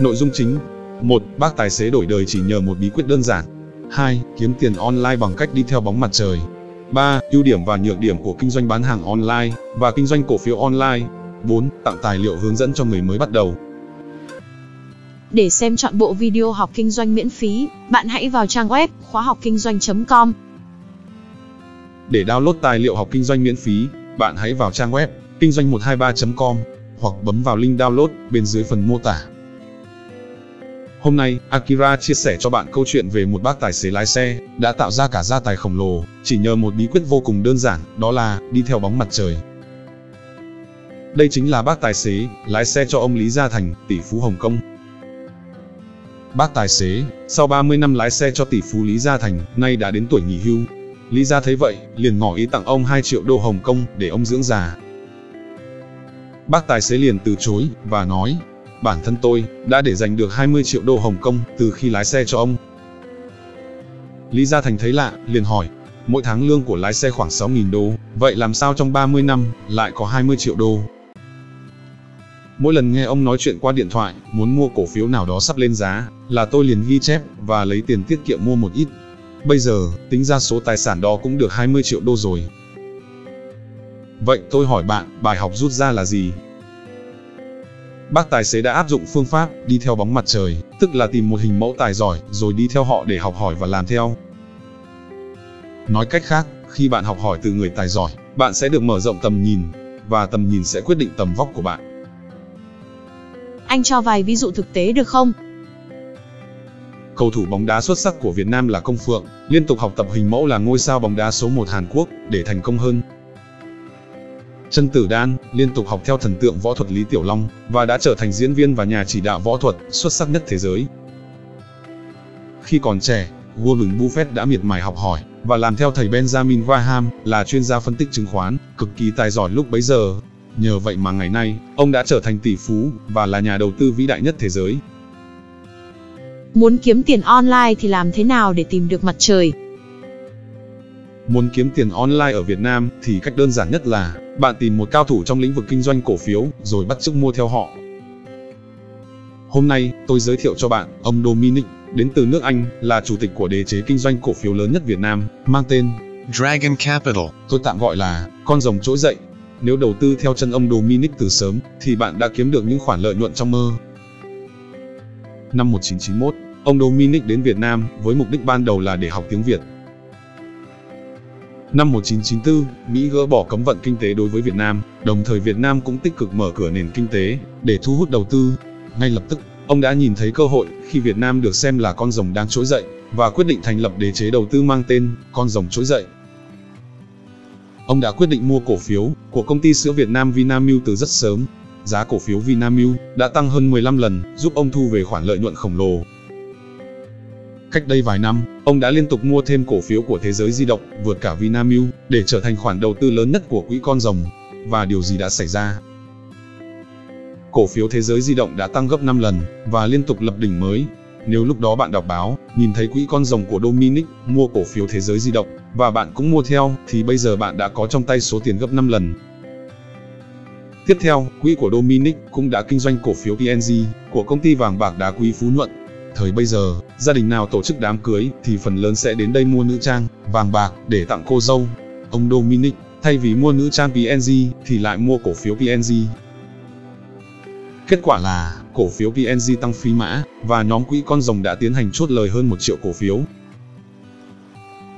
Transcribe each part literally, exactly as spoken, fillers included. Nội dung chính: một. Bác tài xế đổi đời chỉ nhờ một bí quyết đơn giản. Hai. Kiếm tiền online bằng cách đi theo bóng mặt trời. Ba. Ưu điểm và nhược điểm của kinh doanh bán hàng online và kinh doanh cổ phiếu online. Bốn. Tặng tài liệu hướng dẫn cho người mới bắt đầu. Để xem trọn bộ video học kinh doanh miễn phí, bạn hãy vào trang web khoa học kinh doanh chấm com. Để download tài liệu học kinh doanh miễn phí, bạn hãy vào trang web kinh doanh một hai ba chấm com hoặc bấm vào link download bên dưới phần mô tả. Hôm nay, Akira chia sẻ cho bạn câu chuyện về một bác tài xế lái xe đã tạo ra cả gia tài khổng lồ chỉ nhờ một bí quyết vô cùng đơn giản, đó là đi theo bóng mặt trời. Đây chính là bác tài xế lái xe cho ông Lý Gia Thành, tỷ phú Hồng Kông. Bác tài xế, sau ba mươi năm lái xe cho tỷ phú Lý Gia Thành, nay đã đến tuổi nghỉ hưu. Lý Gia thấy vậy, liền ngỏ ý tặng ông hai triệu đô Hồng Kông để ông dưỡng già. Bác tài xế liền từ chối và nói, bản thân tôi đã để giành được hai mươi triệu đô Hồng Kông từ khi lái xe cho ông. Lý Gia Thành thấy lạ, liền hỏi, mỗi tháng lương của lái xe khoảng sáu nghìn đô, vậy làm sao trong ba mươi năm lại có hai mươi triệu đô? Mỗi lần nghe ông nói chuyện qua điện thoại, muốn mua cổ phiếu nào đó sắp lên giá, là tôi liền ghi chép và lấy tiền tiết kiệm mua một ít. Bây giờ, tính ra số tài sản đó cũng được hai mươi triệu đô rồi. Vậy tôi hỏi bạn, bài học rút ra là gì? Bác tài xế đã áp dụng phương pháp đi theo bóng mặt trời, tức là tìm một hình mẫu tài giỏi rồi đi theo họ để học hỏi và làm theo. Nói cách khác, khi bạn học hỏi từ người tài giỏi, bạn sẽ được mở rộng tầm nhìn, và tầm nhìn sẽ quyết định tầm vóc của bạn. Anh cho vài ví dụ thực tế được không? Cầu thủ bóng đá xuất sắc của Việt Nam là Công Phượng, liên tục học tập hình mẫu là ngôi sao bóng đá số một Hàn Quốc để thành công hơn. Chân Tử Đan liên tục học theo thần tượng võ thuật Lý Tiểu Long và đã trở thành diễn viên và nhà chỉ đạo võ thuật xuất sắc nhất thế giới. Khi còn trẻ, Warren Buffett đã miệt mài học hỏi và làm theo thầy Benjamin Graham là chuyên gia phân tích chứng khoán, cực kỳ tài giỏi lúc bấy giờ. Nhờ vậy mà ngày nay, ông đã trở thành tỷ phú và là nhà đầu tư vĩ đại nhất thế giới. Muốn kiếm tiền online thì làm thế nào để tìm được mặt trời? Muốn kiếm tiền online ở Việt Nam thì cách đơn giản nhất là bạn tìm một cao thủ trong lĩnh vực kinh doanh cổ phiếu rồi bắt chước mua theo họ. Hôm nay, tôi giới thiệu cho bạn ông Dominic, đến từ nước Anh, là chủ tịch của đế chế kinh doanh cổ phiếu lớn nhất Việt Nam, mang tên Dragon Capital, tôi tạm gọi là con rồng trỗi dậy. Nếu đầu tư theo chân ông Dominic từ sớm, thì bạn đã kiếm được những khoản lợi nhuận trong mơ. Năm một nghìn chín trăm chín mươi mốt, ông Dominic đến Việt Nam với mục đích ban đầu là để học tiếng Việt. Năm một nghìn chín trăm chín mươi tư, Mỹ gỡ bỏ cấm vận kinh tế đối với Việt Nam, đồng thời Việt Nam cũng tích cực mở cửa nền kinh tế để thu hút đầu tư. Ngay lập tức, ông đã nhìn thấy cơ hội khi Việt Nam được xem là con rồng đang trỗi dậy và quyết định thành lập đế chế đầu tư mang tên con rồng trỗi dậy. Ông đã quyết định mua cổ phiếu của công ty sữa Việt Nam Vinamilk từ rất sớm. Giá cổ phiếu Vinamilk đã tăng hơn mười lăm lần, giúp ông thu về khoản lợi nhuận khổng lồ. Cách đây vài năm, ông đã liên tục mua thêm cổ phiếu của Thế giới Di Động, vượt cả Vinamilk, để trở thành khoản đầu tư lớn nhất của quỹ con rồng. Và điều gì đã xảy ra? Cổ phiếu Thế giới Di Động đã tăng gấp năm lần và liên tục lập đỉnh mới. Nếu lúc đó bạn đọc báo, nhìn thấy quỹ con rồng của Dominic mua cổ phiếu Thế giới Di Động, và bạn cũng mua theo, thì bây giờ bạn đã có trong tay số tiền gấp năm lần. Tiếp theo, quỹ của Dominic cũng đã kinh doanh cổ phiếu vê en giê của công ty vàng bạc đá quý Phú Nhuận. Thời bây giờ, gia đình nào tổ chức đám cưới thì phần lớn sẽ đến đây mua nữ trang, vàng bạc để tặng cô dâu. Ông Dominic, thay vì mua nữ trang vê en giê thì lại mua cổ phiếu vê en giê. Kết quả là, cổ phiếu vê en giê tăng phi mã, và nhóm quỹ con rồng đã tiến hành chốt lời hơn một triệu cổ phiếu.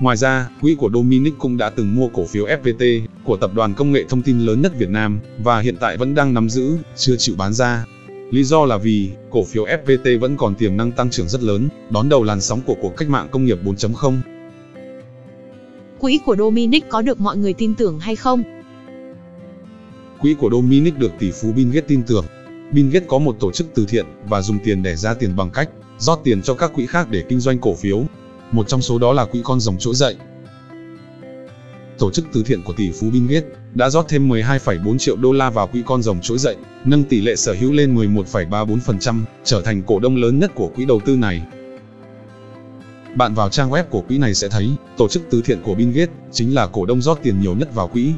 Ngoài ra, quỹ của Dominic cũng đã từng mua cổ phiếu ép pê tê của tập đoàn công nghệ thông tin lớn nhất Việt Nam, và hiện tại vẫn đang nắm giữ, chưa chịu bán ra. Lý do là vì, cổ phiếu ép pê tê vẫn còn tiềm năng tăng trưởng rất lớn, đón đầu làn sóng của cuộc cách mạng công nghiệp bốn chấm không. Quỹ của Dominic có được mọi người tin tưởng hay không? Quỹ của Dominic được tỷ phú Bill Gates tin tưởng. Bill Gates có một tổ chức từ thiện và dùng tiền để ra tiền bằng cách rót tiền cho các quỹ khác để kinh doanh cổ phiếu. Một trong số đó là quỹ con rồng trỗi dậy. Tổ chức từ thiện của tỷ phú Bill Gates đã rót thêm mười hai phẩy bốn triệu đô la vào quỹ con rồng trỗi dậy, nâng tỷ lệ sở hữu lên mười một phẩy ba mươi tư phần trăm, trở thành cổ đông lớn nhất của quỹ đầu tư này. Bạn vào trang web của quỹ này sẽ thấy, tổ chức từ thiện của Bill Gates chính là cổ đông rót tiền nhiều nhất vào quỹ.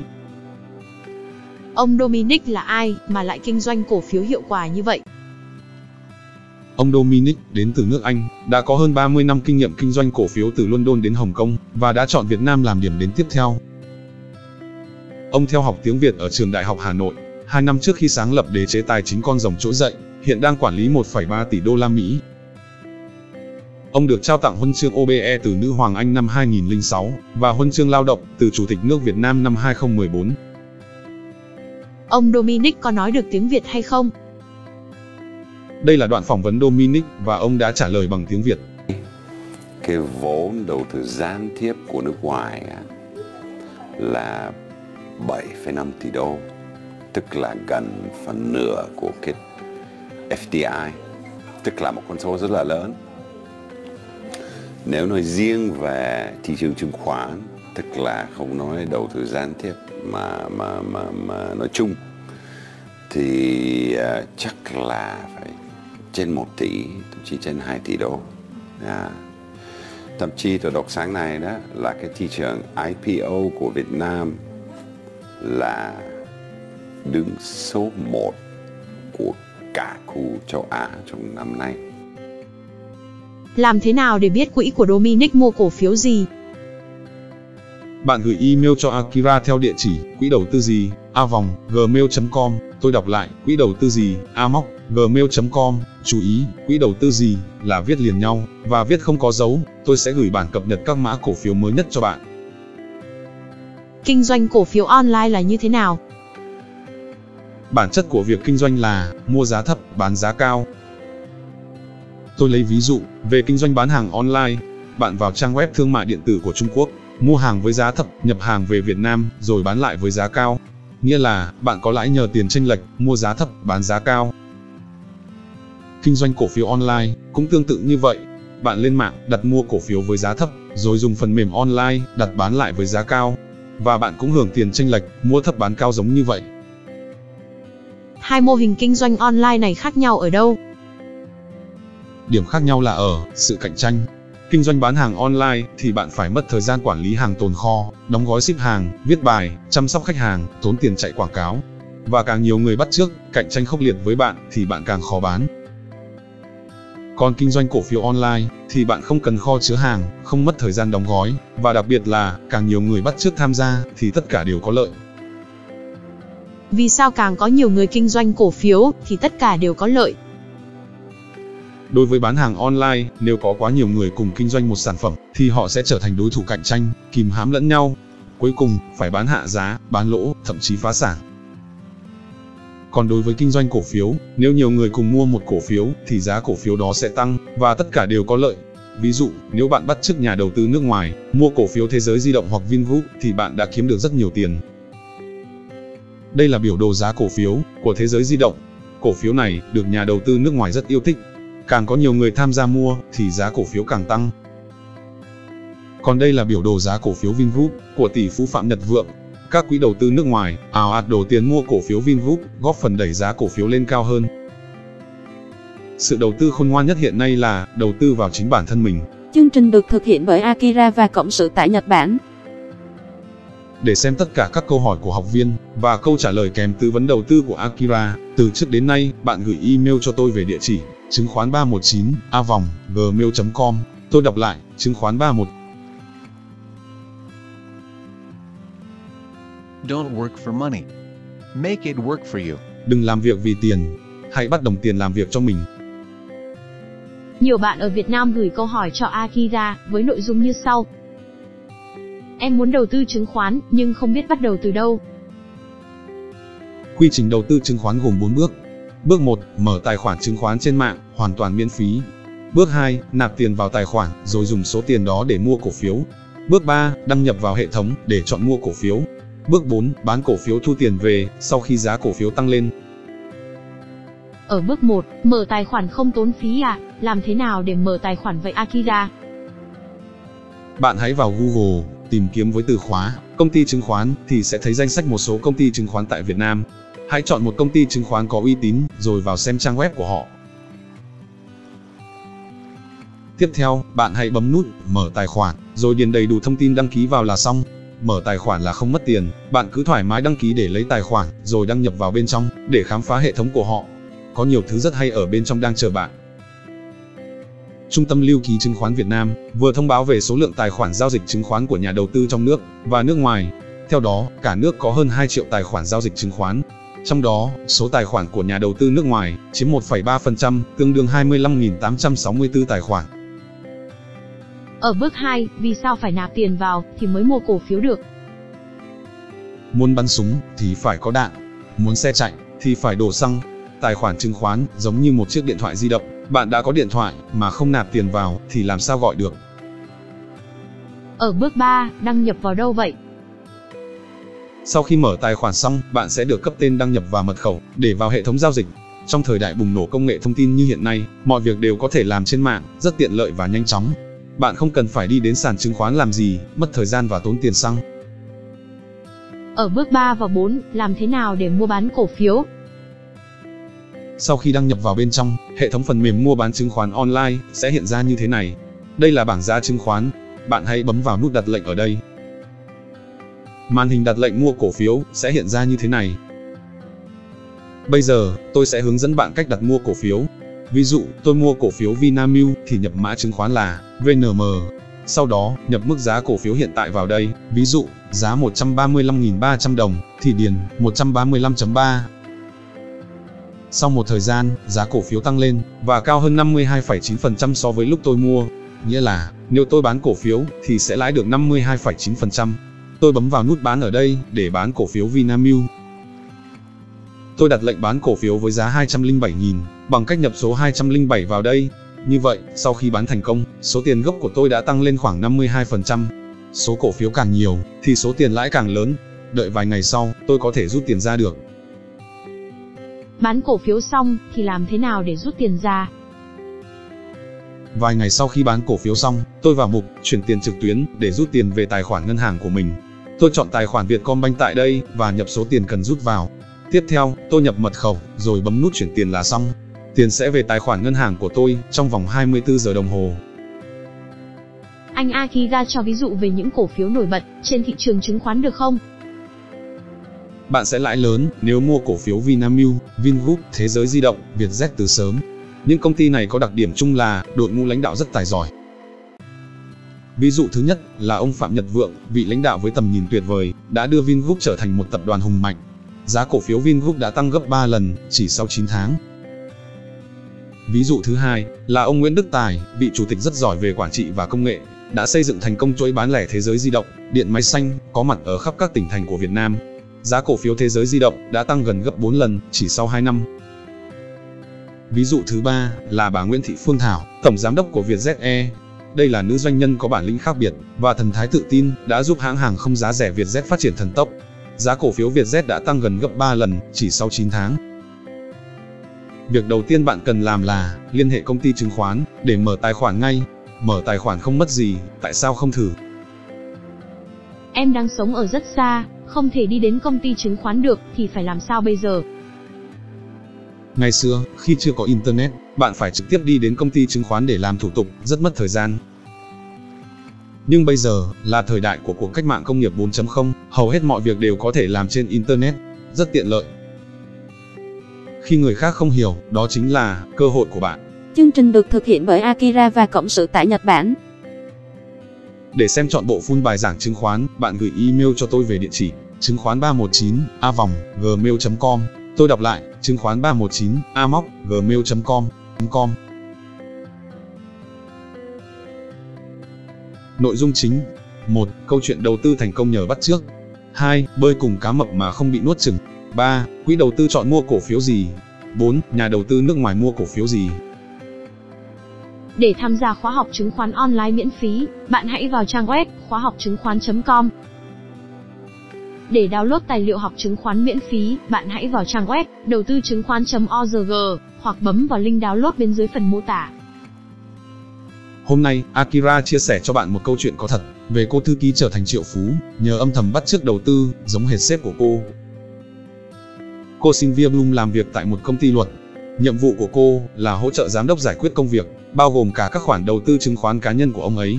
Ông Dominic là ai mà lại kinh doanh cổ phiếu hiệu quả như vậy? Ông Dominic đến từ nước Anh, đã có hơn ba mươi năm kinh nghiệm kinh doanh cổ phiếu từ London đến Hồng Kông và đã chọn Việt Nam làm điểm đến tiếp theo. Ông theo học tiếng Việt ở trường Đại học Hà Nội. Hai năm trước khi sáng lập đế chế tài chính con rồng trỗi dậy, hiện đang quản lý một phẩy ba tỷ đô la Mỹ. Ông được trao tặng huân chương O B E từ Nữ Hoàng Anh năm hai nghìn không trăm linh sáu và huân chương lao động từ Chủ tịch nước Việt Nam năm hai nghìn không trăm mười bốn. Ông Dominic có nói được tiếng Việt hay không? Đây là đoạn phỏng vấn Dominic và ông đã trả lời bằng tiếng Việt. Cái vốn đầu tư gián tiếp của nước ngoài là bảy phẩy năm tỷ đô, tức là gần phần nửa của cái F D I, tức là một con số rất là lớn. Nếu nói riêng về thị trường chứng khoán, tức là không nói đầu tư gián tiếp mà mà mà, mà nói chung, thì uh, chắc là phải trên một tỷ, thậm chí trên hai tỷ đô. À, thậm chí tôi đọc sáng nay đó là cái thị trường I P O của Việt Nam là đứng số một của cả khu châu Á trong năm nay. Làm thế nào để biết quỹ của Dominic mua cổ phiếu gì? Bạn gửi email cho Akira theo địa chỉ quỹ đầu tư gì a vòng gmail chấm com. Tôi đọc lại, quỹ đầu tư gì a móc gmail chấm com. Chú ý, quỹ đầu tư gì là viết liền nhau và viết không có dấu. Tôi sẽ gửi bản cập nhật các mã cổ phiếu mới nhất cho bạn. Kinh doanh cổ phiếu online là như thế nào? Bản chất của việc kinh doanh là mua giá thấp, bán giá cao. Tôi lấy ví dụ về kinh doanh bán hàng online. Bạn vào trang web thương mại điện tử của Trung Quốc, mua hàng với giá thấp, nhập hàng về Việt Nam, rồi bán lại với giá cao. Nghĩa là bạn có lãi nhờ tiền chênh lệch, mua giá thấp, bán giá cao. Kinh doanh cổ phiếu online cũng tương tự như vậy. Bạn lên mạng, đặt mua cổ phiếu với giá thấp, rồi dùng phần mềm online, đặt bán lại với giá cao. Và bạn cũng hưởng tiền chênh lệch, mua thấp bán cao giống như vậy. Hai mô hình kinh doanh online này khác nhau ở đâu? Điểm khác nhau là ở sự cạnh tranh. Kinh doanh bán hàng online thì bạn phải mất thời gian quản lý hàng tồn kho, đóng gói ship hàng, viết bài, chăm sóc khách hàng, tốn tiền chạy quảng cáo. Và càng nhiều người bắt chước, cạnh tranh khốc liệt với bạn thì bạn càng khó bán. Còn kinh doanh cổ phiếu online thì bạn không cần kho chứa hàng, không mất thời gian đóng gói. Và đặc biệt là càng nhiều người bắt chước tham gia thì tất cả đều có lợi. Vì sao càng có nhiều người kinh doanh cổ phiếu thì tất cả đều có lợi? Đối với bán hàng online, nếu có quá nhiều người cùng kinh doanh một sản phẩm, thì họ sẽ trở thành đối thủ cạnh tranh, kìm hãm lẫn nhau. Cuối cùng, phải bán hạ giá, bán lỗ, thậm chí phá sản. Còn đối với kinh doanh cổ phiếu, nếu nhiều người cùng mua một cổ phiếu, thì giá cổ phiếu đó sẽ tăng, và tất cả đều có lợi. Ví dụ, nếu bạn bắt chước nhà đầu tư nước ngoài, mua cổ phiếu Thế giới Di Động hoặc Vingroup, thì bạn đã kiếm được rất nhiều tiền. Đây là biểu đồ giá cổ phiếu của Thế giới Di Động. Cổ phiếu này được nhà đầu tư nước ngoài rất yêu thích. Càng có nhiều người tham gia mua, thì giá cổ phiếu càng tăng. Còn đây là biểu đồ giá cổ phiếu Vingroup của tỷ phú Phạm Nhật Vượng. Các quỹ đầu tư nước ngoài ào ạt đổ tiền mua cổ phiếu Vingroup, góp phần đẩy giá cổ phiếu lên cao hơn. Sự đầu tư khôn ngoan nhất hiện nay là đầu tư vào chính bản thân mình. Chương trình được thực hiện bởi Akira và Cộng sự tại Nhật Bản. Để xem tất cả các câu hỏi của học viên và câu trả lời kèm tư vấn đầu tư của Akira, từ trước đến nay, bạn gửi email cho tôi về địa chỉ chứng khoán ba một chín a vòng gmail chấm com. Tôi đọc lại, chứng khoán ba một. Don't work for money. Make it work for you. Đừng làm việc vì tiền, hãy bắt đồng tiền làm việc cho mình. Nhiều bạn ở Việt Nam gửi câu hỏi cho Akira với nội dung như sau. Em muốn đầu tư chứng khoán, nhưng không biết bắt đầu từ đâu. Quy trình đầu tư chứng khoán gồm bốn bước. Bước một, mở tài khoản chứng khoán trên mạng, hoàn toàn miễn phí. Bước hai, nạp tiền vào tài khoản, rồi dùng số tiền đó để mua cổ phiếu. Bước ba, đăng nhập vào hệ thống để chọn mua cổ phiếu. Bước bốn, bán cổ phiếu thu tiền về, sau khi giá cổ phiếu tăng lên. Ở bước một, mở tài khoản không tốn phí à? Làm thế nào để mở tài khoản vậy Akira? Bạn hãy vào Google, tìm kiếm với từ khóa công ty chứng khoán thì sẽ thấy danh sách một số công ty chứng khoán tại Việt Nam. Hãy chọn một công ty chứng khoán có uy tín, rồi vào xem trang web của họ. Tiếp theo, bạn hãy bấm nút mở tài khoản, rồi điền đầy đủ thông tin đăng ký vào là xong. Mở tài khoản là không mất tiền, bạn cứ thoải mái đăng ký để lấy tài khoản, rồi đăng nhập vào bên trong, để khám phá hệ thống của họ. Có nhiều thứ rất hay ở bên trong đang chờ bạn. Trung tâm Lưu ký Chứng khoán Việt Nam vừa thông báo về số lượng tài khoản giao dịch chứng khoán của nhà đầu tư trong nước và nước ngoài. Theo đó, cả nước có hơn hai triệu tài khoản giao dịch chứng khoán. Trong đó, số tài khoản của nhà đầu tư nước ngoài chiếm một phẩy ba phần trăm, tương đương hai mươi lăm nghìn tám trăm sáu mươi tư tài khoản. Ở bước hai, vì sao phải nạp tiền vào thì mới mua cổ phiếu được? Muốn bắn súng thì phải có đạn, muốn xe chạy thì phải đổ xăng. Tài khoản chứng khoán giống như một chiếc điện thoại di động, bạn đã có điện thoại mà không nạp tiền vào thì làm sao gọi được? Ở bước ba, đăng nhập vào đâu vậy? Sau khi mở tài khoản xong, bạn sẽ được cấp tên đăng nhập và mật khẩu để vào hệ thống giao dịch. Trong thời đại bùng nổ công nghệ thông tin như hiện nay, mọi việc đều có thể làm trên mạng, rất tiện lợi và nhanh chóng. Bạn không cần phải đi đến sàn chứng khoán làm gì, mất thời gian và tốn tiền xăng. Ở bước ba và bốn, làm thế nào để mua bán cổ phiếu? Sau khi đăng nhập vào bên trong, hệ thống phần mềm mua bán chứng khoán online sẽ hiện ra như thế này. Đây là bảng giá chứng khoán. Bạn hãy bấm vào nút đặt lệnh ở đây. Màn hình đặt lệnh mua cổ phiếu sẽ hiện ra như thế này. Bây giờ, tôi sẽ hướng dẫn bạn cách đặt mua cổ phiếu. Ví dụ, tôi mua cổ phiếu Vinamilk thì nhập mã chứng khoán là vê en em. Sau đó, nhập mức giá cổ phiếu hiện tại vào đây. Ví dụ, giá một trăm ba mươi lăm nghìn ba trăm đồng thì điền một trăm ba mươi lăm chấm ba. Sau một thời gian, giá cổ phiếu tăng lên và cao hơn năm mươi hai phẩy chín phần trăm so với lúc tôi mua. Nghĩa là, nếu tôi bán cổ phiếu thì sẽ lãi được năm mươi hai phẩy chín phần trăm. Tôi bấm vào nút bán ở đây để bán cổ phiếu Vinamilk. Tôi đặt lệnh bán cổ phiếu với giá hai trăm lẻ bảy nghìn bằng cách nhập số hai trăm lẻ bảy vào đây. Như vậy, sau khi bán thành công, số tiền gốc của tôi đã tăng lên khoảng năm mươi hai phần trăm. Số cổ phiếu càng nhiều thì số tiền lãi càng lớn. Đợi vài ngày sau, tôi có thể rút tiền ra được. Bán cổ phiếu xong thì làm thế nào để rút tiền ra? Vài ngày sau khi bán cổ phiếu xong, tôi vào mục chuyển tiền trực tuyến để rút tiền về tài khoản ngân hàng của mình. Tôi chọn tài khoản Vietcombank tại đây và nhập số tiền cần rút vào. Tiếp theo, tôi nhập mật khẩu rồi bấm nút chuyển tiền là xong. Tiền sẽ về tài khoản ngân hàng của tôi trong vòng hai mươi tư giờ đồng hồ. Anh Akira cho ví dụ về những cổ phiếu nổi bật trên thị trường chứng khoán được không? Bạn sẽ lãi lớn nếu mua cổ phiếu Vinamilk, Vingroup, Thế giới Di động, Vietjet từ sớm. Những công ty này có đặc điểm chung là đội ngũ lãnh đạo rất tài giỏi. Ví dụ thứ nhất là ông Phạm Nhật Vượng, vị lãnh đạo với tầm nhìn tuyệt vời, đã đưa Vingroup trở thành một tập đoàn hùng mạnh. Giá cổ phiếu Vingroup đã tăng gấp ba lần chỉ sau chín tháng. Ví dụ thứ hai là ông Nguyễn Đức Tài, vị chủ tịch rất giỏi về quản trị và công nghệ, đã xây dựng thành công chuỗi bán lẻ Thế giới Di động, Điện máy xanh, có mặt ở khắp các tỉnh thành của Việt Nam. Giá cổ phiếu Thế giới Di động đã tăng gần gấp bốn lần chỉ sau hai năm. Ví dụ thứ ba là bà Nguyễn Thị Phương Thảo, tổng giám đốc của Vietjet Air. Đây là nữ doanh nhân có bản lĩnh khác biệt và thần thái tự tin đã giúp hãng hàng không giá rẻ Vietjet phát triển thần tốc. Giá cổ phiếu Vietjet đã tăng gần gấp ba lần chỉ sau chín tháng. Việc đầu tiên bạn cần làm là liên hệ công ty chứng khoán để mở tài khoản ngay. Mở tài khoản không mất gì, tại sao không thử? Em đang sống ở rất xa, không thể đi đến công ty chứng khoán được thì phải làm sao bây giờ? Ngày xưa, khi chưa có Internet, bạn phải trực tiếp đi đến công ty chứng khoán để làm thủ tục, rất mất thời gian. Nhưng bây giờ, là thời đại của cuộc cách mạng công nghiệp bốn chấm không, hầu hết mọi việc đều có thể làm trên Internet, rất tiện lợi. Khi người khác không hiểu, đó chính là cơ hội của bạn. Chương trình được thực hiện bởi Akira và Cộng sự tại Nhật Bản. Để xem trọn bộ full bài giảng chứng khoán, bạn gửi email cho tôi về địa chỉ chứng khoán ba một chín a còng gmail chấm com. Tôi đọc lại, chứng khoán ba một chín a còng gmail chấm com. Nội dung chính: một. Câu chuyện đầu tư thành công nhờ bắt chước. Hai. Bơi cùng cá mập mà không bị nuốt chửng. Ba. Quỹ đầu tư chọn mua cổ phiếu gì? Bốn. Nhà đầu tư nước ngoài mua cổ phiếu gì? Để tham gia khóa học chứng khoán online miễn phí, bạn hãy vào trang web khoa học chứng khoán chấm com. Để download tài liệu học chứng khoán miễn phí, bạn hãy vào trang web đầu tư chứng khoán chấm org hoặc bấm vào link download bên dưới phần mô tả. Hôm nay, Akira chia sẻ cho bạn một câu chuyện có thật về cô thư ký trở thành triệu phú nhờ âm thầm bắt chước đầu tư giống hệt sếp của cô. Cô Sylvia Bloom làm việc tại một công ty luật. Nhiệm vụ của cô là hỗ trợ giám đốc giải quyết công việc, bao gồm cả các khoản đầu tư chứng khoán cá nhân của ông ấy.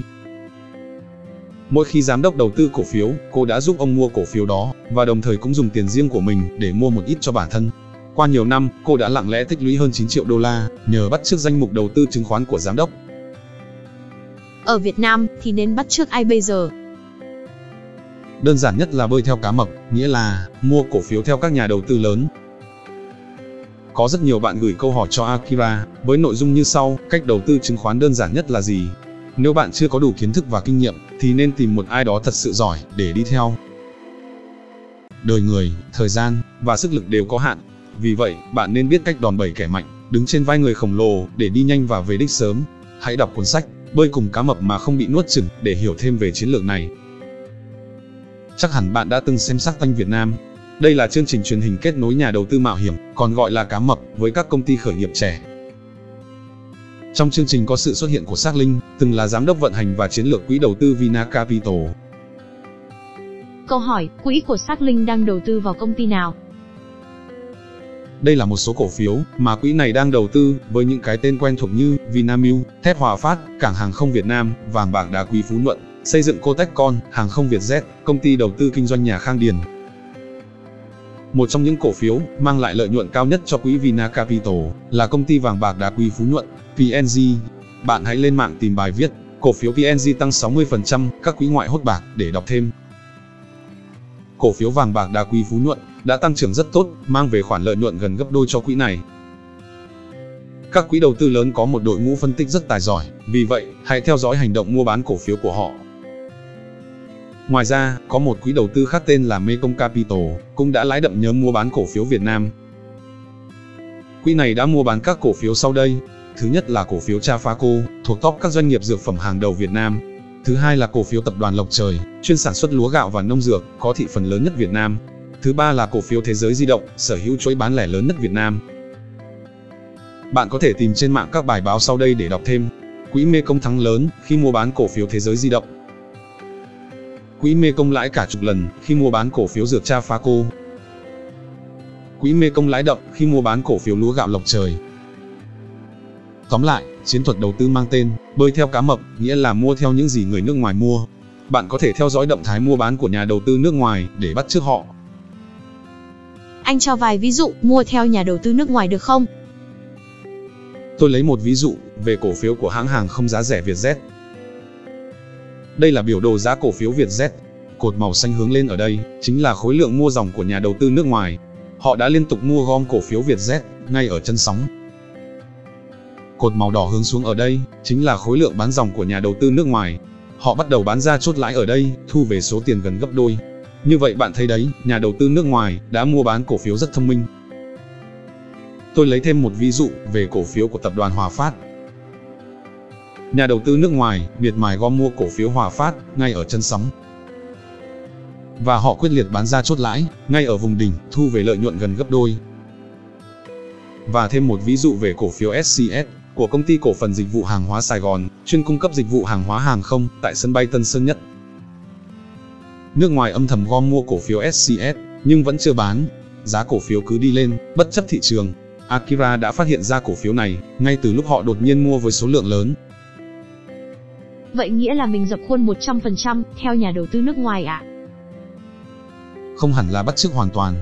Mỗi khi giám đốc đầu tư cổ phiếu, cô đã giúp ông mua cổ phiếu đó, và đồng thời cũng dùng tiền riêng của mình để mua một ít cho bản thân. Qua nhiều năm, cô đã lặng lẽ tích lũy hơn chín triệu đô la, nhờ bắt chước danh mục đầu tư chứng khoán của giám đốc. Ở Việt Nam thì nên bắt chước ai bây giờ? Đơn giản nhất là bơi theo cá mập, nghĩa là mua cổ phiếu theo các nhà đầu tư lớn. Có rất nhiều bạn gửi câu hỏi cho Akira với nội dung như sau: cách đầu tư chứng khoán đơn giản nhất là gì? Nếu bạn chưa có đủ kiến thức và kinh nghiệm thì nên tìm một ai đó thật sự giỏi để đi theo. Đời người, thời gian và sức lực đều có hạn. Vì vậy, bạn nên biết cách đòn bẩy kẻ mạnh, đứng trên vai người khổng lồ để đi nhanh và về đích sớm. Hãy đọc cuốn sách Bơi cùng cá mập mà không bị nuốt chửng để hiểu thêm về chiến lược này. Chắc hẳn bạn đã từng xem Shark Tank Việt Nam. Đây là chương trình truyền hình kết nối nhà đầu tư mạo hiểm, còn gọi là cá mập, với các công ty khởi nghiệp trẻ. Trong chương trình có sự xuất hiện của Shark Linh, từng là giám đốc vận hành và chiến lược quỹ đầu tư Vinamilk Capital. Câu hỏi, quỹ của Shark Linh đang đầu tư vào công ty nào? Đây là một số cổ phiếu mà quỹ này đang đầu tư với những cái tên quen thuộc như Vinamilk, thép Hòa Phát, Cảng Hàng Không Việt Nam, Vàng Bạc Đá Quý Phú Nhuận, Xây Dựng Cotecon, Hàng Không Vietjet, Công ty Đầu tư Kinh doanh Nhà Khang Điền. Một trong những cổ phiếu mang lại lợi nhuận cao nhất cho quỹ Vinamilk Capital là công ty Vàng Bạc Đá Quý Phú Nhuận, vê en giê. Bạn hãy lên mạng tìm bài viết cổ phiếu vê en giê tăng sáu mươi phần trăm, các quỹ ngoại hốt bạc để đọc thêm. Cổ phiếu Vàng Bạc Đá Quý Phú Nhuận đã tăng trưởng rất tốt, mang về khoản lợi nhuận gần gấp đôi cho quỹ này. Các quỹ đầu tư lớn có một đội ngũ phân tích rất tài giỏi, vì vậy hãy theo dõi hành động mua bán cổ phiếu của họ. Ngoài ra, có một quỹ đầu tư khác tên là Mekong Capital, cũng đã lái đậm nhóm mua bán cổ phiếu Việt Nam. Quỹ này đã mua bán các cổ phiếu sau đây. Thứ nhất là cổ phiếu Traphaco, thuộc top các doanh nghiệp dược phẩm hàng đầu Việt Nam. Thứ hai là cổ phiếu tập đoàn Lộc Trời, chuyên sản xuất lúa gạo và nông dược, có thị phần lớn nhất Việt Nam. Thứ ba là cổ phiếu Thế giới Di Động, sở hữu chuỗi bán lẻ lớn nhất Việt Nam. Bạn có thể tìm trên mạng các bài báo sau đây để đọc thêm. Quỹ Mekong thắng lớn khi mua bán cổ phiếu Thế giới Di Động. Quỹ Mekong lãi cả chục lần khi mua bán cổ phiếu dược Traphaco. Quỹ Mekong lãi đậm khi mua bán cổ phiếu lúa gạo Lộc Trời. Tóm lại, chiến thuật đầu tư mang tên bơi theo cá mập, nghĩa là mua theo những gì người nước ngoài mua. Bạn có thể theo dõi động thái mua bán của nhà đầu tư nước ngoài để bắt chước họ. Anh cho vài ví dụ mua theo nhà đầu tư nước ngoài được không? Tôi lấy một ví dụ về cổ phiếu của hãng hàng không giá rẻ Vietjet. Đây là biểu đồ giá cổ phiếu Vietjet. Cột màu xanh hướng lên ở đây chính là khối lượng mua dòng của nhà đầu tư nước ngoài. Họ đã liên tục mua gom cổ phiếu Vietjet ngay ở chân sóng. Cột màu đỏ hướng xuống ở đây chính là khối lượng bán dòng của nhà đầu tư nước ngoài. Họ bắt đầu bán ra chốt lãi ở đây, thu về số tiền gần gấp đôi. Như vậy bạn thấy đấy, nhà đầu tư nước ngoài đã mua bán cổ phiếu rất thông minh. Tôi lấy thêm một ví dụ về cổ phiếu của tập đoàn Hòa Phát. Nhà đầu tư nước ngoài miệt mài gom mua cổ phiếu Hòa Phát ngay ở chân sóng. Và họ quyết liệt bán ra chốt lãi ngay ở vùng đỉnh, thu về lợi nhuận gần gấp đôi. Và thêm một ví dụ về cổ phiếu ét xê ét của công ty cổ phần dịch vụ hàng hóa Sài Gòn, chuyên cung cấp dịch vụ hàng hóa hàng không tại sân bay Tân Sơn Nhất. Nước ngoài âm thầm gom mua cổ phiếu ét xê ét nhưng vẫn chưa bán, giá cổ phiếu cứ đi lên bất chấp thị trường. Akira đã phát hiện ra cổ phiếu này ngay từ lúc họ đột nhiên mua với số lượng lớn. Vậy nghĩa là mình dập khuôn một trăm phần trăm theo nhà đầu tư nước ngoài ạ? À? Không hẳn là bắt chước hoàn toàn.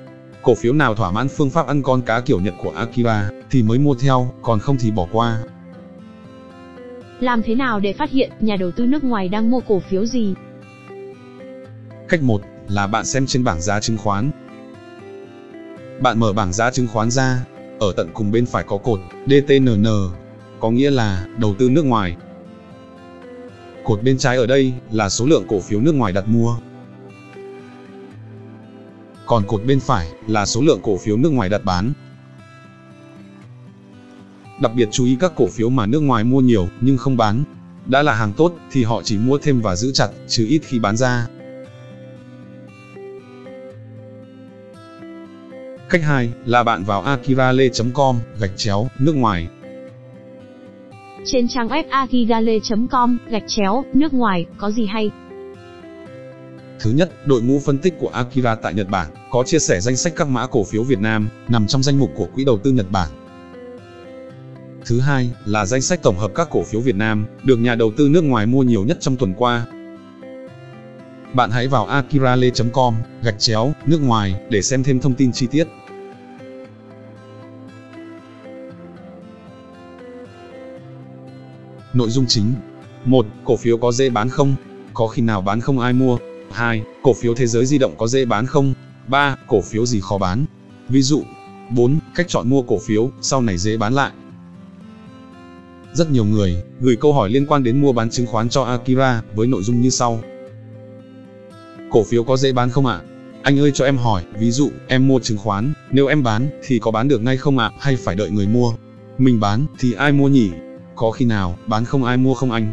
Cổ phiếu nào thỏa mãn phương pháp ăn con cá kiểu Nhật của Akira thì mới mua theo, còn không thì bỏ qua. Làm thế nào để phát hiện nhà đầu tư nước ngoài đang mua cổ phiếu gì? Cách một là bạn xem trên bảng giá chứng khoán. Bạn mở bảng giá chứng khoán ra, ở tận cùng bên phải có cột đê tê en en, có nghĩa là đầu tư nước ngoài. Cột bên trái ở đây là số lượng cổ phiếu nước ngoài đặt mua. Còn cột bên phải là số lượng cổ phiếu nước ngoài đặt bán. Đặc biệt chú ý các cổ phiếu mà nước ngoài mua nhiều nhưng không bán. Đã là hàng tốt thì họ chỉ mua thêm và giữ chặt, chứ ít khi bán ra. Cách hai là bạn vào akirale chấm com, gạch chéo, nước ngoài. Trên trang web akirale chấm com, gạch chéo, nước ngoài, có gì hay? Thứ nhất, đội ngũ phân tích của Akira tại Nhật Bản có chia sẻ danh sách các mã cổ phiếu Việt Nam nằm trong danh mục của Quỹ đầu tư Nhật Bản. Thứ hai là danh sách tổng hợp các cổ phiếu Việt Nam được nhà đầu tư nước ngoài mua nhiều nhất trong tuần qua. Bạn hãy vào akirale chấm com, gạch chéo, nước ngoài để xem thêm thông tin chi tiết. Nội dung chính. một. Cổ phiếu có dễ bán không? Có khi nào bán không ai mua? hai. Cổ phiếu Thế giới Di động có dễ bán không? ba. Cổ phiếu gì khó bán? Ví dụ. bốn. Cách chọn mua cổ phiếu, sau này dễ bán lại. Rất nhiều người gửi câu hỏi liên quan đến mua bán chứng khoán cho Akira với nội dung như sau. Cổ phiếu có dễ bán không ạ? À? Anh ơi cho em hỏi, ví dụ, em mua chứng khoán, nếu em bán, thì có bán được ngay không ạ? À? Hay phải đợi người mua? Mình bán, thì ai mua nhỉ? Có khi nào, bán không ai mua không anh?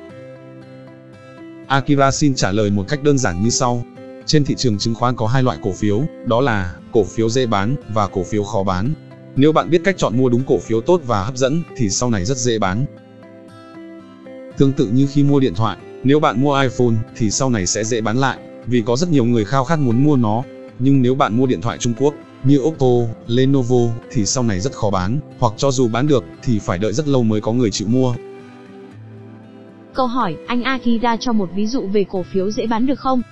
Akira xin trả lời một cách đơn giản như sau. Trên thị trường chứng khoán có hai loại cổ phiếu, đó là cổ phiếu dễ bán và cổ phiếu khó bán. Nếu bạn biết cách chọn mua đúng cổ phiếu tốt và hấp dẫn, thì sau này rất dễ bán. Tương tự như khi mua điện thoại, nếu bạn mua iPhone, thì sau này sẽ dễ bán lại, vì có rất nhiều người khao khát muốn mua nó. Nhưng nếu bạn mua điện thoại Trung Quốc, như Oppo, Lenovo, thì sau này rất khó bán, hoặc cho dù bán được, thì phải đợi rất lâu mới có người chịu mua. Câu hỏi, anh Akira cho một ví dụ về cổ phiếu dễ bán được không?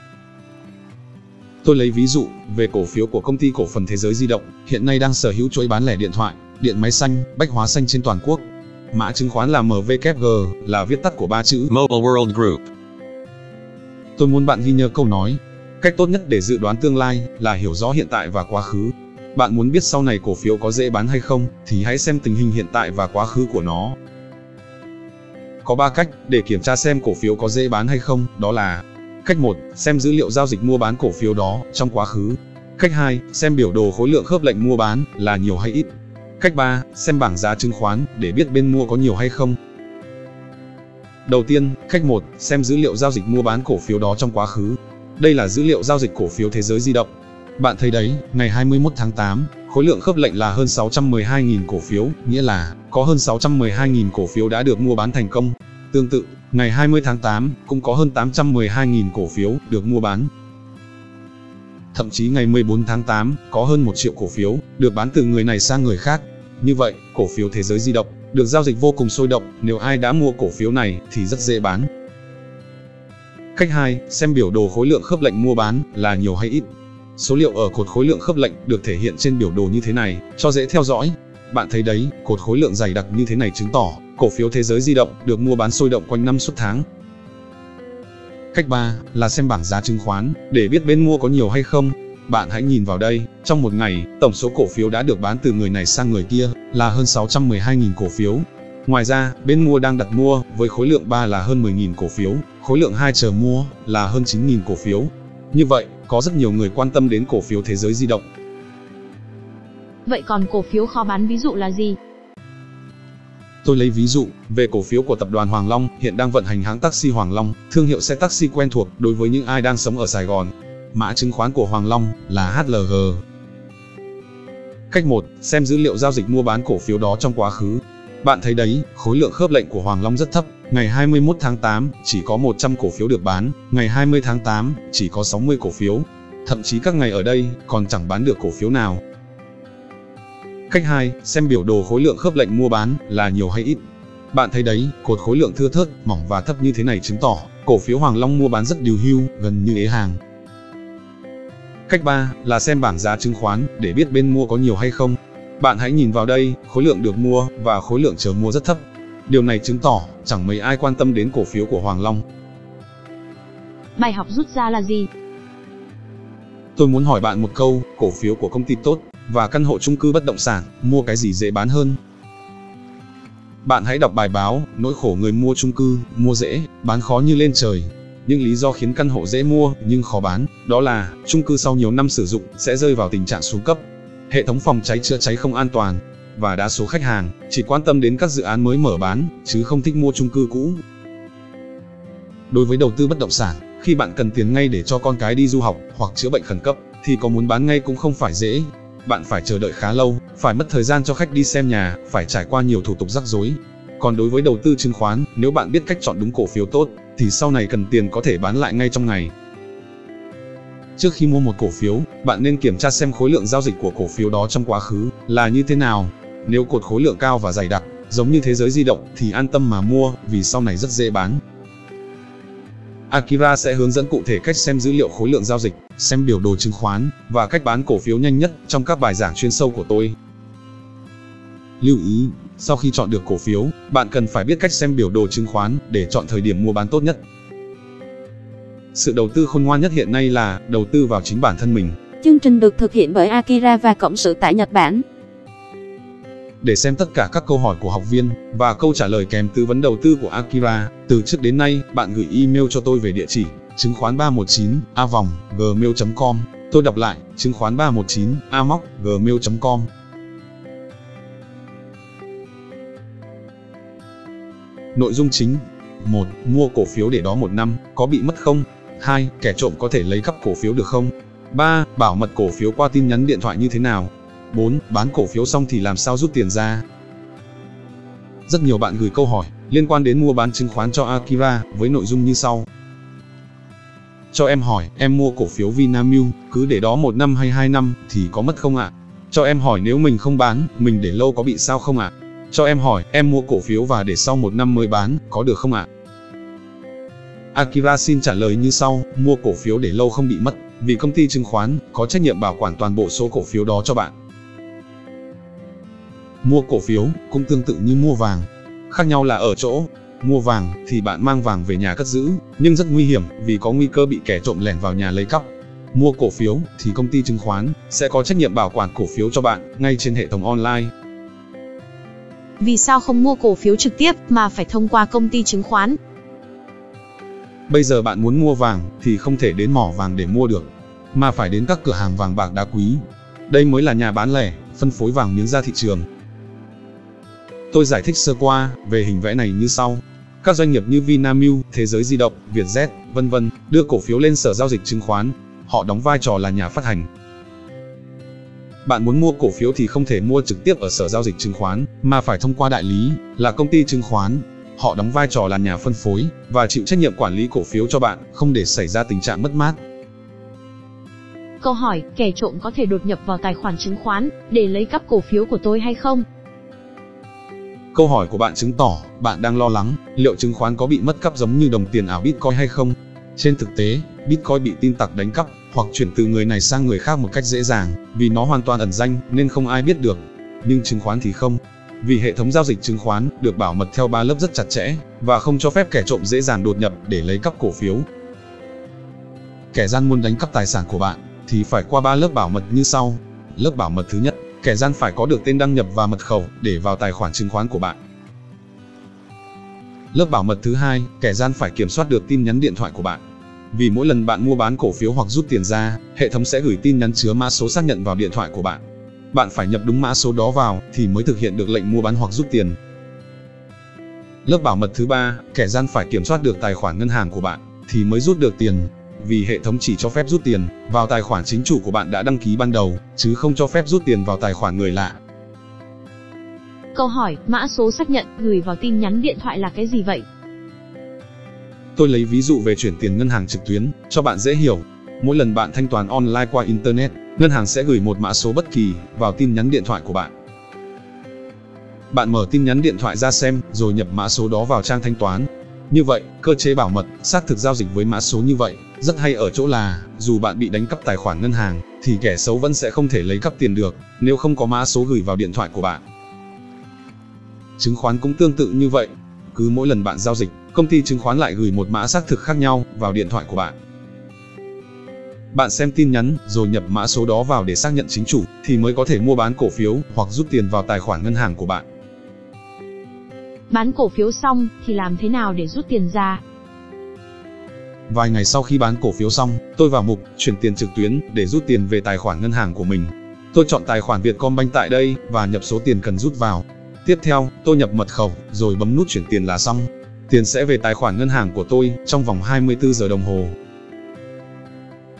Tôi lấy ví dụ về cổ phiếu của công ty cổ phần Thế giới Di động, hiện nay đang sở hữu chuỗi bán lẻ điện thoại, điện máy xanh, bách hóa xanh trên toàn quốc. Mã chứng khoán là em vê ca giê, là viết tắt của ba chữ Mobile World Group. Tôi muốn bạn ghi nhớ câu nói, cách tốt nhất để dự đoán tương lai là hiểu rõ hiện tại và quá khứ. Bạn muốn biết sau này cổ phiếu có dễ bán hay không, thì hãy xem tình hình hiện tại và quá khứ của nó. Có ba cách để kiểm tra xem cổ phiếu có dễ bán hay không, đó là cách một. Xem dữ liệu giao dịch mua bán cổ phiếu đó trong quá khứ. Cách hai. Xem biểu đồ khối lượng khớp lệnh mua bán là nhiều hay ít. Cách ba. Xem bảng giá chứng khoán để biết bên mua có nhiều hay không. Đầu tiên, cách một. Xem dữ liệu giao dịch mua bán cổ phiếu đó trong quá khứ. Đây là dữ liệu giao dịch cổ phiếu Thế giới Di động. Bạn thấy đấy, ngày hai mươi mốt tháng tám, khối lượng khớp lệnh là hơn sáu trăm mười hai nghìn cổ phiếu, nghĩa là có hơn sáu trăm mười hai nghìn cổ phiếu đã được mua bán thành công. Tương tự, ngày hai mươi tháng tám, cũng có hơn tám trăm mười hai nghìn cổ phiếu được mua bán. Thậm chí ngày mười bốn tháng tám, có hơn một triệu cổ phiếu được bán từ người này sang người khác. Như vậy, cổ phiếu Thế giới Di động được giao dịch vô cùng sôi động, nếu ai đã mua cổ phiếu này thì rất dễ bán. Cách hai, xem biểu đồ khối lượng khớp lệnh mua bán là nhiều hay ít. Số liệu ở cột khối lượng khớp lệnh được thể hiện trên biểu đồ như thế này, cho dễ theo dõi. Bạn thấy đấy, cột khối lượng dày đặc như thế này chứng tỏ cổ phiếu Thế giới Di động được mua bán sôi động quanh năm suốt tháng. Cách ba là xem bảng giá chứng khoán để biết bên mua có nhiều hay không. Bạn hãy nhìn vào đây, trong một ngày, tổng số cổ phiếu đã được bán từ người này sang người kia là hơn sáu trăm mười hai nghìn cổ phiếu. Ngoài ra, bên mua đang đặt mua với khối lượng ba là hơn mười nghìn cổ phiếu, khối lượng hai chờ mua là hơn chín nghìn cổ phiếu. Như vậy, có rất nhiều người quan tâm đến cổ phiếu Thế giới Di động. Vậy còn cổ phiếu khó bán ví dụ là gì? Tôi lấy ví dụ về cổ phiếu của tập đoàn Hoàng Long, hiện đang vận hành hãng taxi Hoàng Long, thương hiệu xe taxi quen thuộc đối với những ai đang sống ở Sài Gòn. Mã chứng khoán của Hoàng Long là hát lờ giê. Cách một, xem dữ liệu giao dịch mua bán cổ phiếu đó trong quá khứ. Bạn thấy đấy, khối lượng khớp lệnh của Hoàng Long rất thấp. Ngày hai mươi mốt tháng tám, chỉ có một trăm cổ phiếu được bán. Ngày hai mươi tháng tám, chỉ có sáu mươi cổ phiếu. Thậm chí các ngày ở đây còn chẳng bán được cổ phiếu nào. Cách hai, xem biểu đồ khối lượng khớp lệnh mua bán là nhiều hay ít. Bạn thấy đấy, cột khối lượng thưa thớt, mỏng và thấp như thế này chứng tỏ cổ phiếu Hoàng Long mua bán rất điều hưu, gần như ế hàng. Cách ba là xem bảng giá chứng khoán để biết bên mua có nhiều hay không. Bạn hãy nhìn vào đây, khối lượng được mua và khối lượng chờ mua rất thấp. Điều này chứng tỏ chẳng mấy ai quan tâm đến cổ phiếu của Hoàng Long. Bài học rút ra là gì? Tôi muốn hỏi bạn một câu, cổ phiếu của công ty tốt và căn hộ chung cư bất động sản, mua cái gì dễ bán hơn? Bạn hãy đọc bài báo, nỗi khổ người mua chung cư, mua dễ, bán khó như lên trời. Những lý do khiến căn hộ dễ mua nhưng khó bán, đó là chung cư sau nhiều năm sử dụng sẽ rơi vào tình trạng xuống cấp, hệ thống phòng cháy chữa cháy không an toàn, và đa số khách hàng chỉ quan tâm đến các dự án mới mở bán, chứ không thích mua chung cư cũ. Đối với đầu tư bất động sản, khi bạn cần tiền ngay để cho con cái đi du học hoặc chữa bệnh khẩn cấp, thì có muốn bán ngay cũng không phải dễ. Bạn phải chờ đợi khá lâu, phải mất thời gian cho khách đi xem nhà, phải trải qua nhiều thủ tục rắc rối. Còn đối với đầu tư chứng khoán, nếu bạn biết cách chọn đúng cổ phiếu tốt, thì sau này cần tiền có thể bán lại ngay trong ngày. Trước khi mua một cổ phiếu, bạn nên kiểm tra xem khối lượng giao dịch của cổ phiếu đó trong quá khứ là như thế nào. Nếu cột khối lượng cao và dày đặc, giống như Thế giới Di động, thì an tâm mà mua, vì sau này rất dễ bán. Akira sẽ hướng dẫn cụ thể cách xem dữ liệu khối lượng giao dịch, xem biểu đồ chứng khoán và cách bán cổ phiếu nhanh nhất trong các bài giảng chuyên sâu của tôi. Lưu ý, sau khi chọn được cổ phiếu, bạn cần phải biết cách xem biểu đồ chứng khoán để chọn thời điểm mua bán tốt nhất. Sự đầu tư khôn ngoan nhất hiện nay là đầu tư vào chính bản thân mình. Chương trình được thực hiện bởi Akira và Cộng sự tại Nhật Bản. Để xem tất cả các câu hỏi của học viên và câu trả lời kèm tư vấn đầu tư của Akira, từ trước đến nay, bạn gửi email cho tôi về địa chỉ chứng khoán ba một chín a còng gmail chấm com. Tôi đọc lại, chứng khoán ba một chín a còng gmail chấm com. Nội dung chính: một. Mua cổ phiếu để đó một năm, có bị mất không? hai. Kẻ trộm có thể lấy cắp cổ phiếu được không? ba. Bảo mật cổ phiếu qua tin nhắn điện thoại như thế nào? bốn. Bán cổ phiếu xong thì làm sao rút tiền ra? Rất nhiều bạn gửi câu hỏi liên quan đến mua bán chứng khoán cho Akira với nội dung như sau. Cho em hỏi, em mua cổ phiếu Vinamilk, cứ để đó một năm hay hai năm thì có mất không ạ? À? Cho em hỏi, nếu mình không bán, mình để lâu có bị sao không ạ? À? Cho em hỏi, em mua cổ phiếu và để sau một năm mới bán, có được không ạ? À? Akira xin trả lời như sau, mua cổ phiếu để lâu không bị mất, vì công ty chứng khoán có trách nhiệm bảo quản toàn bộ số cổ phiếu đó cho bạn. Mua cổ phiếu cũng tương tự như mua vàng. Khác nhau là ở chỗ, mua vàng thì bạn mang vàng về nhà cất giữ, nhưng rất nguy hiểm vì có nguy cơ bị kẻ trộm lẻn vào nhà lấy cắp. Mua cổ phiếu thì công ty chứng khoán sẽ có trách nhiệm bảo quản cổ phiếu cho bạn ngay trên hệ thống online. Vì sao không mua cổ phiếu trực tiếp mà phải thông qua công ty chứng khoán? Bây giờ bạn muốn mua vàng thì không thể đến mỏ vàng để mua được, mà phải đến các cửa hàng vàng bạc đá quý. Đây mới là nhà bán lẻ, phân phối vàng miếng ra thị trường. Tôi giải thích sơ qua về hình vẽ này như sau. Các doanh nghiệp như Vinamilk, Thế giới Di động, Vietjet, vân vân đưa cổ phiếu lên sở giao dịch chứng khoán. Họ đóng vai trò là nhà phát hành. Bạn muốn mua cổ phiếu thì không thể mua trực tiếp ở sở giao dịch chứng khoán, mà phải thông qua đại lý, là công ty chứng khoán. Họ đóng vai trò là nhà phân phối và chịu trách nhiệm quản lý cổ phiếu cho bạn, không để xảy ra tình trạng mất mát. Câu hỏi, kẻ trộm có thể đột nhập vào tài khoản chứng khoán để lấy cắp cổ phiếu của tôi hay không? Câu hỏi của bạn chứng tỏ bạn đang lo lắng liệu chứng khoán có bị mất cắp giống như đồng tiền ảo Bitcoin hay không. Trên thực tế, Bitcoin bị tin tặc đánh cắp hoặc chuyển từ người này sang người khác một cách dễ dàng, vì nó hoàn toàn ẩn danh nên không ai biết được. Nhưng chứng khoán thì không. Vì hệ thống giao dịch chứng khoán được bảo mật theo ba lớp rất chặt chẽ và không cho phép kẻ trộm dễ dàng đột nhập để lấy cắp cổ phiếu. Kẻ gian muốn đánh cắp tài sản của bạn thì phải qua ba lớp bảo mật như sau. Lớp bảo mật thứ nhất, kẻ gian phải có được tên đăng nhập và mật khẩu để vào tài khoản chứng khoán của bạn. Lớp bảo mật thứ hai, kẻ gian phải kiểm soát được tin nhắn điện thoại của bạn. Vì mỗi lần bạn mua bán cổ phiếu hoặc rút tiền ra, hệ thống sẽ gửi tin nhắn chứa mã số xác nhận vào điện thoại của bạn. Bạn phải nhập đúng mã số đó vào thì mới thực hiện được lệnh mua bán hoặc rút tiền. Lớp bảo mật thứ ba, kẻ gian phải kiểm soát được tài khoản ngân hàng của bạn thì mới rút được tiền. Vì hệ thống chỉ cho phép rút tiền vào tài khoản chính chủ của bạn đã đăng ký ban đầu, chứ không cho phép rút tiền vào tài khoản người lạ. Câu hỏi, mã số xác nhận gửi vào tin nhắn điện thoại là cái gì vậy? Tôi lấy ví dụ về chuyển tiền ngân hàng trực tuyến cho bạn dễ hiểu. Mỗi lần bạn thanh toán online qua Internet, ngân hàng sẽ gửi một mã số bất kỳ vào tin nhắn điện thoại của bạn. Bạn mở tin nhắn điện thoại ra xem, rồi nhập mã số đó vào trang thanh toán. Như vậy, cơ chế bảo mật xác thực giao dịch với mã số như vậy rất hay ở chỗ là, dù bạn bị đánh cắp tài khoản ngân hàng, thì kẻ xấu vẫn sẽ không thể lấy cắp tiền được nếu không có mã số gửi vào điện thoại của bạn. Chứng khoán cũng tương tự như vậy. Cứ mỗi lần bạn giao dịch, công ty chứng khoán lại gửi một mã xác thực khác nhau vào điện thoại của bạn. Bạn xem tin nhắn, rồi nhập mã số đó vào để xác nhận chính chủ, thì mới có thể mua bán cổ phiếu hoặc rút tiền vào tài khoản ngân hàng của bạn. Bán cổ phiếu xong thì làm thế nào để rút tiền ra? Vài ngày sau khi bán cổ phiếu xong, tôi vào mục chuyển tiền trực tuyến để rút tiền về tài khoản ngân hàng của mình. Tôi chọn tài khoản Vietcombank tại đây và nhập số tiền cần rút vào. Tiếp theo, tôi nhập mật khẩu rồi bấm nút chuyển tiền là xong. Tiền sẽ về tài khoản ngân hàng của tôi trong vòng hai mươi tư giờ đồng hồ.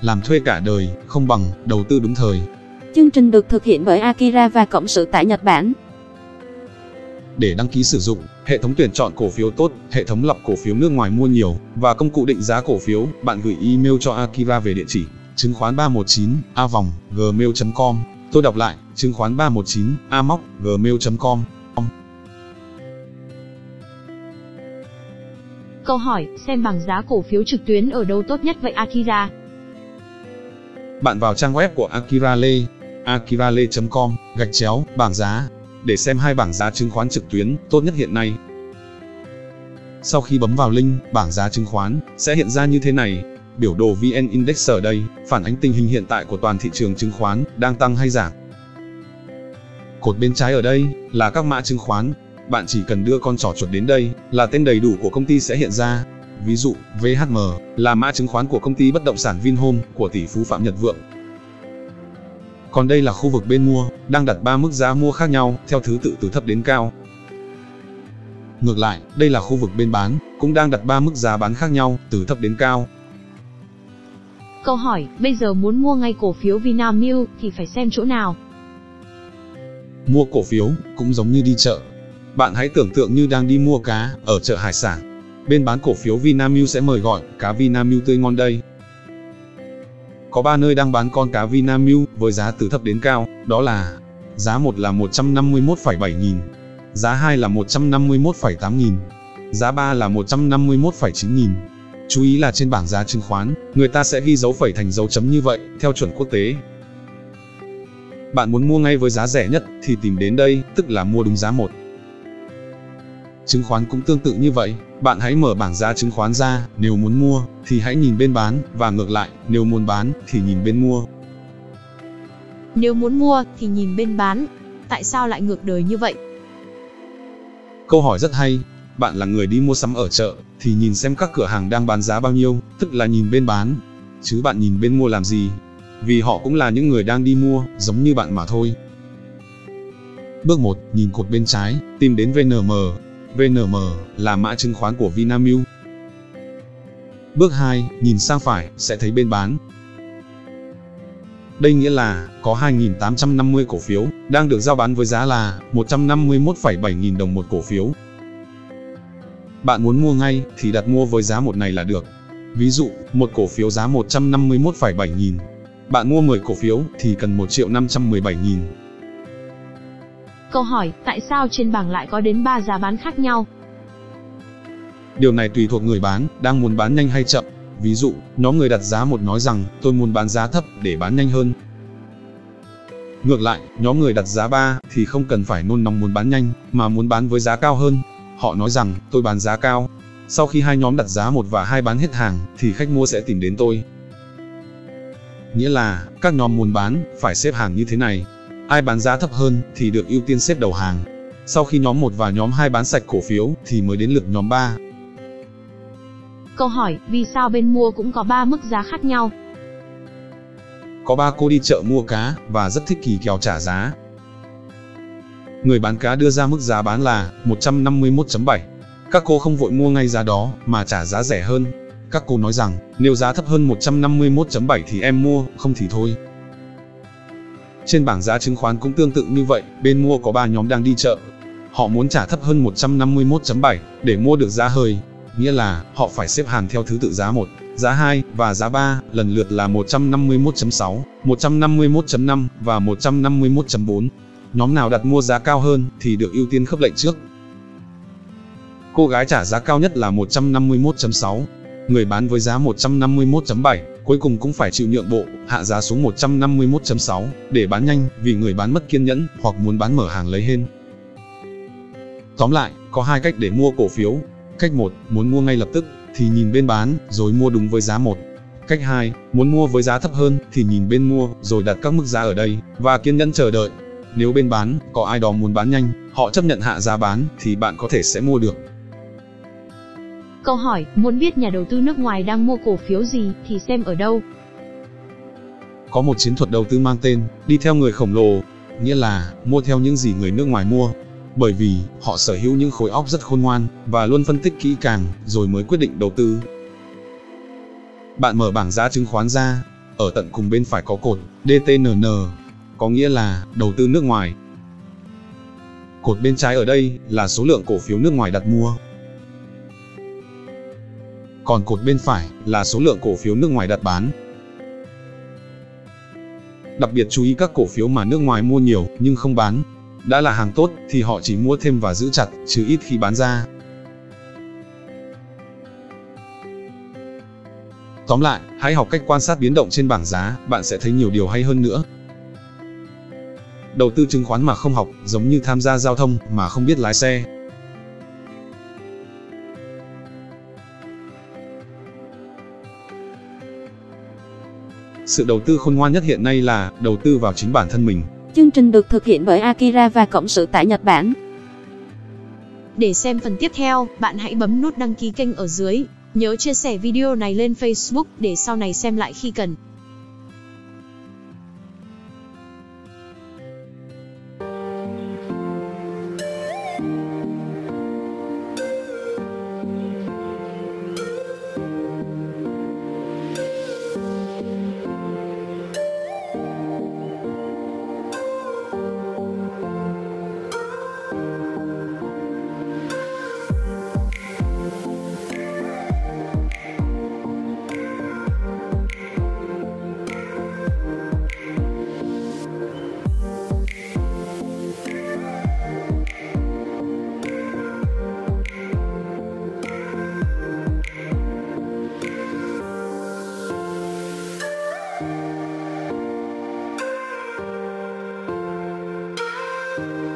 Làm thuê cả đời không bằng đầu tư đúng thời. Chương trình được thực hiện bởi Akira và Cộng sự tại Nhật Bản. Để đăng ký sử dụng, hệ thống tuyển chọn cổ phiếu tốt, hệ thống lọc cổ phiếu nước ngoài mua nhiều và công cụ định giá cổ phiếu, bạn gửi email cho Akira về địa chỉ chứng khoán ba một chín a còng gmail chấm com. Tôi đọc lại, chứng khoán ba một chín a còng gmail chấm com. Câu hỏi, xem bảng giá cổ phiếu trực tuyến ở đâu tốt nhất vậy Akira? Bạn vào trang web của Akirale, akirale chấm com, gạch chéo, bảng giá. để xem hai bảng giá chứng khoán trực tuyến tốt nhất hiện nay. Sau khi bấm vào link bảng giá chứng khoán, sẽ hiện ra như thế này. Biểu đồ vê en Index ở đây phản ánh tình hình hiện tại của toàn thị trường chứng khoán đang tăng hay giảm. Cột bên trái ở đây là các mã chứng khoán. Bạn chỉ cần đưa con trỏ chuột đến đây là tên đầy đủ của công ty sẽ hiện ra. Ví dụ, vê hát em là mã chứng khoán của công ty bất động sản Vinhome của tỷ phú Phạm Nhật Vượng. Còn đây là khu vực bên mua, đang đặt ba mức giá mua khác nhau theo thứ tự từ thấp đến cao. Ngược lại, đây là khu vực bên bán, cũng đang đặt ba mức giá bán khác nhau từ thấp đến cao. Câu hỏi, bây giờ muốn mua ngay cổ phiếu Vinamilk thì phải xem chỗ nào? Mua cổ phiếu cũng giống như đi chợ. Bạn hãy tưởng tượng như đang đi mua cá ở chợ hải sản. Bên bán cổ phiếu Vinamilk sẽ mời gọi cá Vinamilk tươi ngon đây. Có ba nơi đang bán con cá Vinamilk với giá từ thấp đến cao, đó là giá một là một trăm năm mươi mốt phẩy bảy nghìn, giá hai là một trăm năm mươi mốt phẩy tám nghìn, giá ba là một trăm năm mươi mốt phẩy chín nghìn. Chú ý là trên bảng giá chứng khoán, người ta sẽ ghi dấu phẩy thành dấu chấm như vậy, theo chuẩn quốc tế. Bạn muốn mua ngay với giá rẻ nhất thì tìm đến đây, tức là mua đúng giá một. Chứng khoán cũng tương tự như vậy, bạn hãy mở bảng giá chứng khoán ra, nếu muốn mua, thì hãy nhìn bên bán, và ngược lại, nếu muốn bán, thì nhìn bên mua. Nếu muốn mua, thì nhìn bên bán. Tại sao lại ngược đời như vậy? Câu hỏi rất hay. Bạn là người đi mua sắm ở chợ, thì nhìn xem các cửa hàng đang bán giá bao nhiêu, tức là nhìn bên bán. Chứ bạn nhìn bên mua làm gì? Vì họ cũng là những người đang đi mua, giống như bạn mà thôi. Bước một, nhìn cột bên trái, tìm đến vê en em. vê en em là mã chứng khoán của Vinamilk. Bước hai, nhìn sang phải, sẽ thấy bên bán. Đây nghĩa là, có hai nghìn tám trăm năm mươi cổ phiếu, đang được giao bán với giá là một trăm năm mươi mốt phẩy bảy nghìn đồng một cổ phiếu. Bạn muốn mua ngay, thì đặt mua với giá một này là được. Ví dụ, một cổ phiếu giá một trăm năm mươi mốt phẩy bảy nghìn. Bạn mua mười cổ phiếu, thì cần một triệu năm trăm mười bảy nghìn. Câu hỏi, tại sao trên bảng lại có đến ba giá bán khác nhau? Điều này tùy thuộc người bán, đang muốn bán nhanh hay chậm. Ví dụ, nhóm người đặt giá một nói rằng, tôi muốn bán giá thấp để bán nhanh hơn. Ngược lại, nhóm người đặt giá ba thì không cần phải nôn nóng muốn bán nhanh, mà muốn bán với giá cao hơn. Họ nói rằng, tôi bán giá cao. Sau khi hai nhóm đặt giá một và hai bán hết hàng, thì khách mua sẽ tìm đến tôi. Nghĩa là, các nhóm muốn bán, phải xếp hàng như thế này. Ai bán giá thấp hơn thì được ưu tiên xếp đầu hàng. Sau khi nhóm một và nhóm hai bán sạch cổ phiếu thì mới đến lượt nhóm ba. Câu hỏi, vì sao bên mua cũng có ba mức giá khác nhau? Có ba cô đi chợ mua cá và rất thích kỳ kèo trả giá. Người bán cá đưa ra mức giá bán là một trăm năm mươi mốt phẩy bảy. Các cô không vội mua ngay giá đó mà trả giá rẻ hơn. Các cô nói rằng, nếu giá thấp hơn một trăm năm mươi mốt phẩy bảy thì em mua, không thì thôi. Trên bảng giá chứng khoán cũng tương tự như vậy, bên mua có ba nhóm đang đi chợ. Họ muốn trả thấp hơn một trăm năm mươi mốt phẩy bảy để mua được giá hời, nghĩa là họ phải xếp hàng theo thứ tự giá một, giá hai và giá ba, lần lượt là một trăm năm mươi mốt phẩy sáu, một trăm năm mươi mốt phẩy năm và một trăm năm mươi mốt phẩy bốn. Nhóm nào đặt mua giá cao hơn thì được ưu tiên khớp lệnh trước. Cô gái trả giá cao nhất là một trăm năm mươi mốt phẩy sáu, người bán với giá một trăm năm mươi mốt phẩy bảy. Cuối cùng cũng phải chịu nhượng bộ, hạ giá xuống một trăm năm mươi mốt phẩy sáu, để bán nhanh, vì người bán mất kiên nhẫn, hoặc muốn bán mở hàng lấy hên. Tóm lại, có hai cách để mua cổ phiếu. Cách một, muốn mua ngay lập tức, thì nhìn bên bán, rồi mua đúng với giá một. Cách hai, muốn mua với giá thấp hơn, thì nhìn bên mua, rồi đặt các mức giá ở đây, và kiên nhẫn chờ đợi. Nếu bên bán, có ai đó muốn bán nhanh, họ chấp nhận hạ giá bán, thì bạn có thể sẽ mua được. Câu hỏi, muốn biết nhà đầu tư nước ngoài đang mua cổ phiếu gì thì xem ở đâu? Có một chiến thuật đầu tư mang tên, đi theo người khổng lồ, nghĩa là mua theo những gì người nước ngoài mua. Bởi vì, họ sở hữu những khối óc rất khôn ngoan, và luôn phân tích kỹ càng, rồi mới quyết định đầu tư. Bạn mở bảng giá chứng khoán ra, ở tận cùng bên phải có cột đê tê en en, có nghĩa là đầu tư nước ngoài. Cột bên trái ở đây là số lượng cổ phiếu nước ngoài đặt mua. Còn cột bên phải là số lượng cổ phiếu nước ngoài đặt bán. Đặc biệt chú ý các cổ phiếu mà nước ngoài mua nhiều nhưng không bán. Đã là hàng tốt thì họ chỉ mua thêm và giữ chặt, chứ ít khi bán ra. Tóm lại, hãy học cách quan sát biến động trên bảng giá, bạn sẽ thấy nhiều điều hay hơn nữa. Đầu tư chứng khoán mà không học, giống như tham gia giao thông mà không biết lái xe. Sự đầu tư khôn ngoan nhất hiện nay là đầu tư vào chính bản thân mình. Chương trình được thực hiện bởi Akira và Cộng sự tại Nhật Bản. Để xem phần tiếp theo, bạn hãy bấm nút đăng ký kênh ở dưới. Nhớ chia sẻ video này lên Facebook để sau này xem lại khi cần. Thank you.